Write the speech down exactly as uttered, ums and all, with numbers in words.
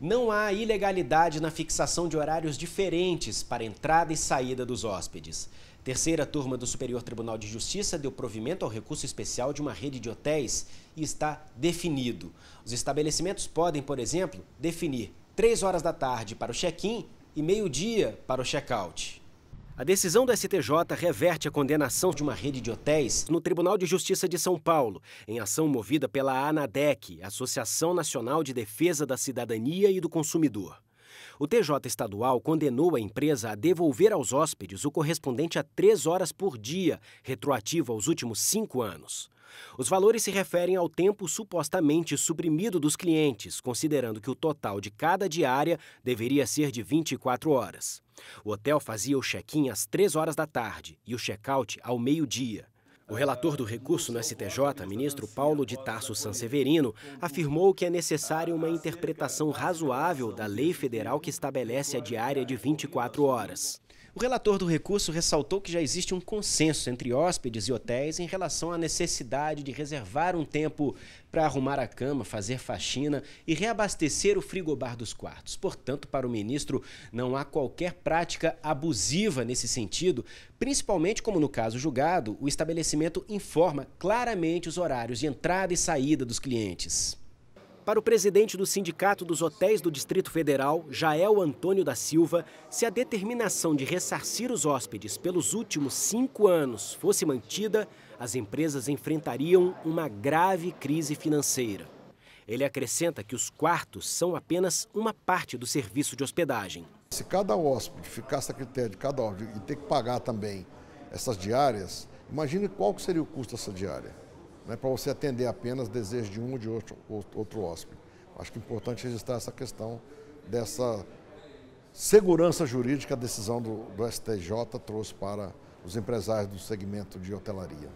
não há ilegalidade na fixação de horários diferentes para entrada e saída dos hóspedes. Terceira Turma do Superior Tribunal de Justiça deu provimento ao recurso especial de uma rede de hotéis e está definido. Os estabelecimentos podem, por exemplo, definir três horas da tarde para o check-in e meio-dia para o check-out. A decisão do S T J reverte a condenação de uma rede de hotéis no Tribunal de Justiça de São Paulo, em ação movida pela ANADEC, Associação Nacional de Defesa da Cidadania e do Consumidor. O T J estadual condenou a empresa a devolver aos hóspedes o correspondente a três horas por dia, retroativo aos últimos cinco anos. Os valores se referem ao tempo supostamente suprimido dos clientes, considerando que o total de cada diária deveria ser de vinte e quatro horas. O hotel fazia o check-in às três horas da tarde e o check-out ao meio-dia. O relator do recurso no S T J, ministro Paulo de Tarso Sanseverino, afirmou que é necessária uma interpretação razoável da lei federal que estabelece a diária de vinte e quatro horas. O relator do recurso ressaltou que já existe um consenso entre hóspedes e hotéis em relação à necessidade de reservar um tempo para arrumar a cama, fazer faxina e reabastecer o frigobar dos quartos. Portanto, para o ministro, não há qualquer prática abusiva nesse sentido, principalmente como no caso julgado, o estabelecimento informa claramente os horários de entrada e saída dos clientes. Para o presidente do Sindicato dos Hotéis do Distrito Federal, Jael Antônio da Silva, se a determinação de ressarcir os hóspedes pelos últimos cinco anos fosse mantida, as empresas enfrentariam uma grave crise financeira. Ele acrescenta que os quartos são apenas uma parte do serviço de hospedagem. Se cada hóspede ficasse a critério de cada hóspede e ter que pagar também essas diárias, imagine qual que seria o custo dessa diária, né, para você atender apenas desejos de um ou de outro, outro hóspede. Acho que é importante registrar essa questão dessa segurança jurídica que a decisão do, do S T J trouxe para os empresários do segmento de hotelaria.